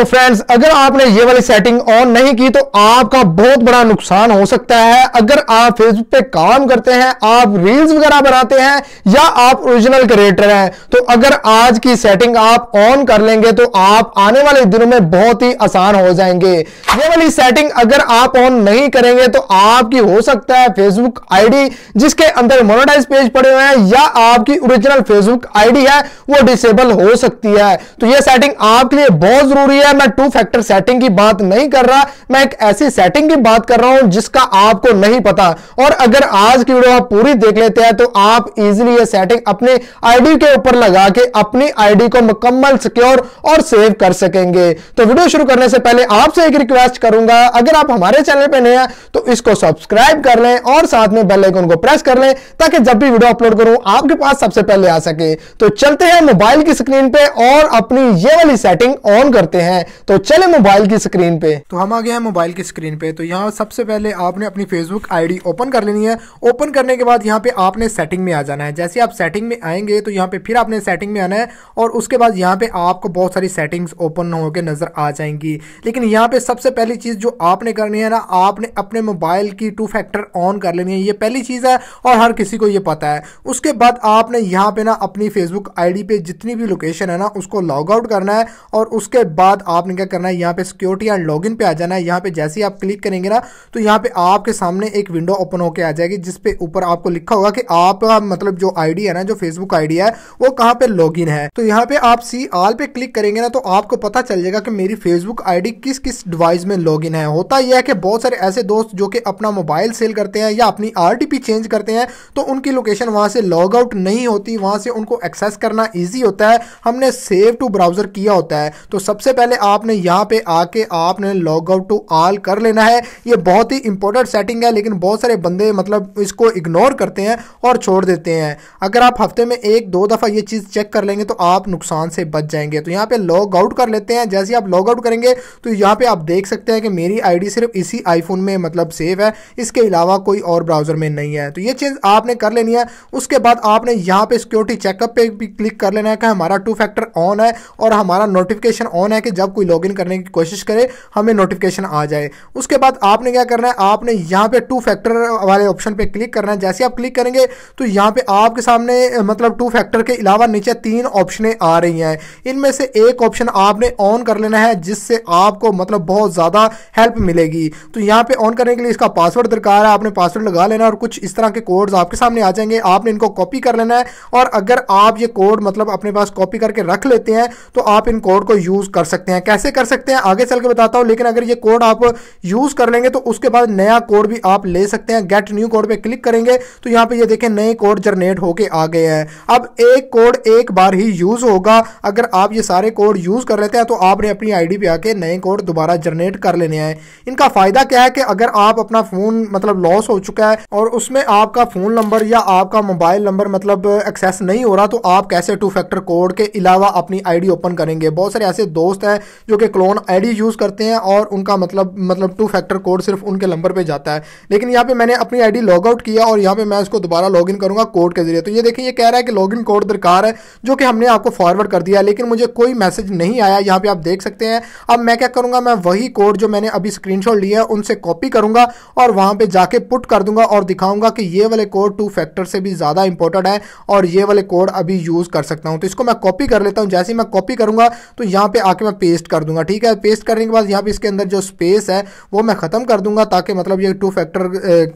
तो फ्रेंड्स अगर आपने ये वाली सेटिंग ऑन नहीं की तो आपका बहुत बड़ा नुकसान हो सकता है। अगर आप फेसबुक पे काम करते हैं, आप रील्स वगैरह बनाते हैं या आप ओरिजिनल क्रिएटर हैं, तो अगर आज की सेटिंग आप ऑन कर लेंगे तो आप आने वाले दिनों में बहुत ही आसान हो जाएंगे। ये वाली सेटिंग अगर आप ऑन नहीं करेंगे तो आपकी हो सकता है फेसबुक आईडी जिसके अंदर मोनेटाइज पेज पड़े हुए हैं या आपकी ओरिजिनल फेसबुक आईडी है वो डिसेबल हो सकती है। तो ये सेटिंग आपके लिए बहुत जरूरी है। मैं 2 फैक्टर सेटिंग की बात नहीं कर रहा, मैं एक ऐसी सेटिंग की बात कर रहा हूं जिसका आपको नहीं पता, और अगर आज की वीडियो आप पूरी देख लेते हैं तो आप इजीली ये सेटिंग अपने आईडी के ऊपर लगा के अपनी आईडी को मुकम्मल सिक्योर और सेव कर सकेंगे। तो वीडियो शुरू करने से पहले आपसे एक रिक्वेस्ट करूंगा, अगर आप हमारे चैनल पे नए हैं तो इसको सब्सक्राइब कर लें और साथ में बेल आइकन को प्रेस कर लें ताकि जब भी वीडियो अपलोड करूं आपके पास सबसे पहले आ सके। तो चलते हैं मोबाइल की स्क्रीन पे और अपनी ये वाली सेटिंग ऑन करते हैं। तो चले मोबाइल की स्क्रीन पे। तो हम आ गए हैं मोबाइल की स्क्रीन पे। तो यहाँ सबसे पहले आपने अपनी फेसबुक आईडी ओपन कर लेनी है। ओपन करने के बाद यहाँ पे आपने सेटिंग में आ जाना है। जैसे आप सेटिंग में आएंगे तो यहाँ पे फिर आपने सेटिंग में आना है और उसके बाद यहाँ पे आपको बहुत सारी सेटिंग्स ओपन होकर नजर आ जाएंगी। लेकिन यहाँ पे सबसे पहली चीज जो आपने करनी है ना, आपने अपने मोबाइल की 2 फैक्टर ऑन कर लेनी है। ये पहली चीज है और हर किसी को ये पता है। उसके बाद आपने यहाँ पे ना अपनी फेसबुक आईडी पे जितनी भी लोकेशन है ना उसको लॉग आउट करना है और उसके बाद आपने क्या करना है, यहाँ पे सिक्योरिटी एंड लॉगिन पे आ जाना है। यहाँ पे जैसे ही आप क्लिक करेंगे ना तो यहाँ पे आपके सामने एक विंडो ओपन होके आ जाएगी जिसपे ऊपर आपको लिखा होगा कि आपका मतलब जो आईडी है ना, जो फेसबुक आईडी है वो कहाँ पे लॉगिन है। तो यहाँ पे आप सी ऑल पे क्लिक करेंगे ना तो आपको पता चल जाएगा कि मेरी फेसबुक आईडी किस किस डिवाइस में लॉगिन है। होता यह है कि बहुत सारे ऐसे दोस्त जो कि अपना मोबाइल सेल करते हैं या अपनी RTP चेंज करते हैं तो उनकी लोकेशन वहाँ से लॉग आउट नहीं होती, वहाँ से उनको एक्सेस करना ईजी होता है। हमने सेव टू ब्राउजर किया होता है। तो सबसे पहले आपने यहाँ पे आके आपने लॉग आउट टू ऑल कर लेना है। ये बहुत ही इंपॉर्टेंट सेटिंग है लेकिन बहुत सारे बंदे मतलब इसको इग्नोर करते हैं और छोड़ देते हैं। अगर आप हफ्ते में 1-2 दफ़ा ये चीज़ चेक कर लेंगे तो आप नुकसान से बच जाएंगे। तो यहाँ पे लॉग आउट कर लेते हैं। जैसे आप लॉग आउट करेंगे तो यहाँ पे आप देख सकते हैं कि मेरी आईडी सिर्फ इसी आईफोन में मतलब सेव है, इसके अलावा कोई और ब्राउजर में नहीं है। तो ये चीज़ आपने कर लेनी है। उसके बाद आपने यहाँ पे सिक्योरिटी चेकअप पे भी क्लिक कर लेना है कि हमारा 2 फैक्टर ऑन है और हमारा नोटिफिकेशन ऑन है कि जब कोई लॉगिन करने की कोशिश करे हमें नोटिफिकेशन आ जाए। उसके बाद आपने क्या करना है, आपने यहाँ पे 2 फैक्टर वाले ऑप्शन पे क्लिक करना है। जैसे आप क्लिक करेंगे तो यहाँ पे आपके सामने मतलब 2 फैक्टर के अलावा नीचे 3 ऑप्शनें आ रही हैं। इनमें से एक ऑप्शन आपने ऑन कर लेना है जिससे आपको मतलब बहुत ज़्यादा हेल्प मिलेगी। तो यहाँ पे ऑन करने के लिए इसका पासवर्ड दरकार है, आपने पासवर्ड लगा लेना और कुछ इस तरह के कोड्स आपके सामने आ जाएंगे। आपने इनको कॉपी कर लेना है और अगर आप ये कोड मतलब अपने पास कॉपी करके रख लेते हैं तो आप इन कोड को यूज़ कर सकते हैं। कैसे कर सकते हैं आगे चल के बताता हूँ, लेकिन अगर ये कोड आप यूज़ कर लेंगे तो उसके बाद नया कोड भी आप ले सकते हैं। गेट न्यू कोड पे क्लिक करेंगे तो यहाँ पे ये देखें नए कोड जनरेट होके आ गए हैं। अब एक कोड एक बार ही यूज़ होगा, अगर आप ये सारे कोड यूज़ कर लेते हैं तो आपने अपनी आईडी पे आके नए कोड दोबारा जनरेट कर लेने हैं। इनका फ़ायदा क्या है कि अगर आप अपना फ़ोन मतलब लॉस हो चुका है और उसमें आपका फ़ोन नंबर या आपका मोबाइल नंबर मतलब एक्सेस नहीं हो रहा तो आप कैसे 2 फैक्टर कोड के अलावा अपनी आईडी ओपन करेंगे। बहुत सारे ऐसे दोस्त हैं जो कि क्लोन आईडी यूज़ करते हैं और उनका मतलब 2 फैक्टर कोड सिर्फ उनके नंबर पे जाता है। लेकिन यहाँ पे मैंने अपनी आईडी लॉग आउट किया और यहाँ पे मैं इसको दोबारा लॉगिन करूँगा कोड के जरिए। तो ये देखिए ये कह रहा है कि लॉगिन कोड दरकार है जो कि हमने आपको फॉरवर्ड कर दिया, लेकिन मुझे कोई मैसेज नहीं आया। यहाँ पर आप देख सकते हैं। अब मैं क्या करूँगा, मैं वही कोड जो मैंने अभी स्क्रीनशॉट लिया है उनसे कॉपी करूँगा और वहाँ पर जाके पुट कर दूँगा और दिखाऊँगा कि ये वाले कोड 2 फैक्टर से भी ज़्यादा इंपॉर्टेंट है और ये वाले कोड अभी यूज़ कर सकता हूँ। तो इसको मैं कॉपी कर लेता हूँ। जैसे ही मैं कॉपी करूँगा तो यहाँ पर आके मैं पेस्ट कर दूँगा। ठीक है, पेस्ट करने के बाद यहाँ पे इसके अंदर जो स्पेस है वो मैं ख़त्म कर दूंगा ताकि मतलब ये 2 फैक्टर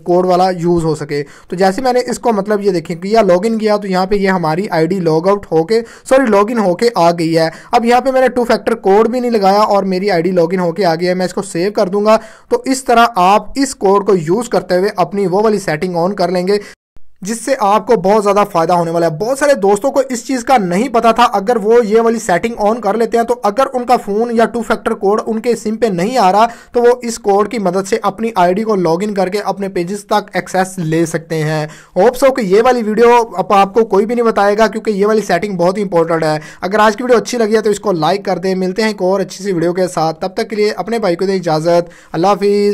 कोड वाला यूज़ हो सके। तो जैसे मैंने इसको मतलब ये देखिए किया लॉगिन किया तो यहाँ पे ये हमारी आईडी लॉग आउट होके सॉरी लॉगिन होके आ गई है। अब यहाँ पे मैंने 2 फैक्टर कोड भी नहीं लगाया और मेरी आईडी लॉगिन होके आ गई है। मैं इसको सेव कर दूंगा। तो इस तरह आप इस कोड को यूज़ करते हुए अपनी वो वाली सेटिंग ऑन कर लेंगे जिससे आपको बहुत ज़्यादा फ़ायदा होने वाला है। बहुत सारे दोस्तों को इस चीज़ का नहीं पता था, अगर वो ये वाली सेटिंग ऑन कर लेते हैं तो अगर उनका फ़ोन या 2 फैक्टर कोड उनके सिम पे नहीं आ रहा तो वो इस कोड की मदद से अपनी आईडी को लॉगिन करके अपने पेजेस तक एक्सेस ले सकते हैं। होप सो कि ये वाली वीडियो आपको कोई भी नहीं बताएगा क्योंकि ये वाली सेटिंग बहुत ही इंपॉर्टेंट है। अगर आज की वीडियो अच्छी लगी है तो इसको लाइक कर दें। मिलते हैं एक और अच्छी सी वीडियो के साथ, तब तक के लिए अपने भाई को दें इजाज़त। अल्लाह हाफिज़।